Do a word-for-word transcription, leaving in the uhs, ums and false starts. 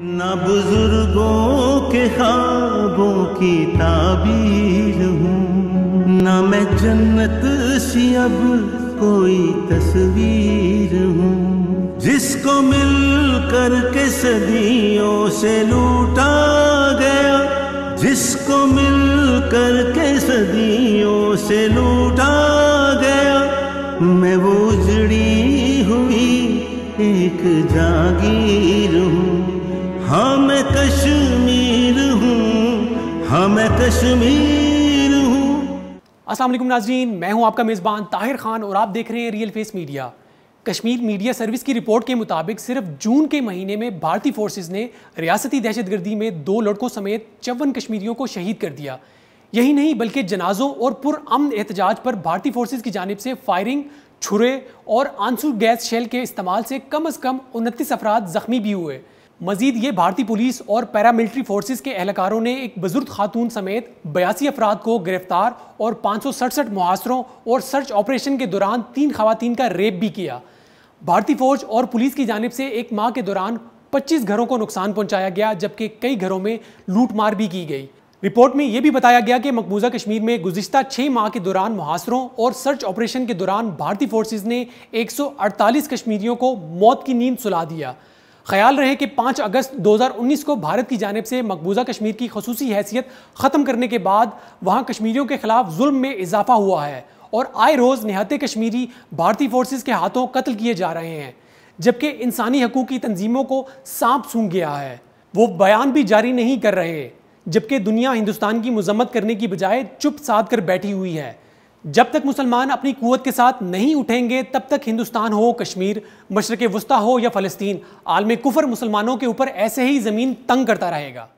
न बुजुर्गों के ख्वाबों की ताबीर हूँ, न मैं जन्नत सी अब कोई तस्वीर हूँ, जिसको मिल कर के सदियों से लूटा गया, जिसको मिल कर के सदियों से लूटा गया। मैं वो उजड़ी हुई एक जागीर हूँ, हाँ मैं कश्मीर हूँ, हाँ मैं कश्मीर हूँ। अस्सलाम वालेकुम नाज़रीन, मैं हूँ आपका मेज़बान ताहिर खान और आप देख रहे हैं real face media. Kashmir media service की रिपोर्ट के मुताबिक सिर्फ जून के महीने में भारतीय फोर्सेस ने रियासती दहशतगर्दी में दो लड़कों समेत चौवन कश्मीरियों को शहीद कर दिया। यही नहीं बल्कि जनाजों और पुरअमन एहतजाज पर भारतीय फोर्सेस की जानिब से फायरिंग, छुरे और आंसू गैस शेल के इस्तेमाल से कम अज़ कम उनतीस अफराद ज़ख्मी भी हुए। मजीद ये भारतीय पुलिस और पैरामिलिट्री फोर्सेस के एहलकारों ने एक बुजुर्ग खातून समेत बयासी अफराद को गिरफ्तार और पाँच सौ सड़सठ मुहासरों और सर्च ऑपरेशन के दौरान तीन खवातीन का रेप भी किया। भारतीय फौज और पुलिस की जानिब से एक माह के दौरान पच्चीस घरों को नुकसान पहुंचाया गया, जबकि कई घरों में लूटमार भी की गई। रिपोर्ट में यह भी बताया गया कि मकबूजा कश्मीर में गुज़िश्ता छः माह के दौरान मुहासरों और सर्च ऑपरेशन के दौरान भारतीय फोर्सेज ने एक सौ अड़तालीस कश्मीरियों को मौत की नींद सुला दिया। ख्याल रहे कि पाँच अगस्त दो हज़ार उन्नीस को भारत की जानिब से मकबूजा कश्मीर की खसूसी हैसियत ख़त्म करने के बाद वहाँ कश्मीरियों के खिलाफ जुल्म में इजाफा हुआ है और आए रोज़ निहत्ते कश्मीरी भारतीय फोर्सेस के हाथों कत्ल किए जा रहे हैं, जबकि इंसानी हकूक़ की तंजीमों को सांप सूंघ गया है। वो बयान भी जारी नहीं कर रहे, जबकि दुनिया हिंदुस्तान की मजम्मत करने की बजाय चुप साध कर बैठी हुई है। जब तक मुसलमान अपनी कुव्वत के साथ नहीं उठेंगे, तब तक हिंदुस्तान हो, कश्मीर, मशरक़-ए-वस्ता हो या फ़लस्तीन, आलम-ए-कुफ़र मुसलमानों के ऊपर ऐसे ही ज़मीन तंग करता रहेगा।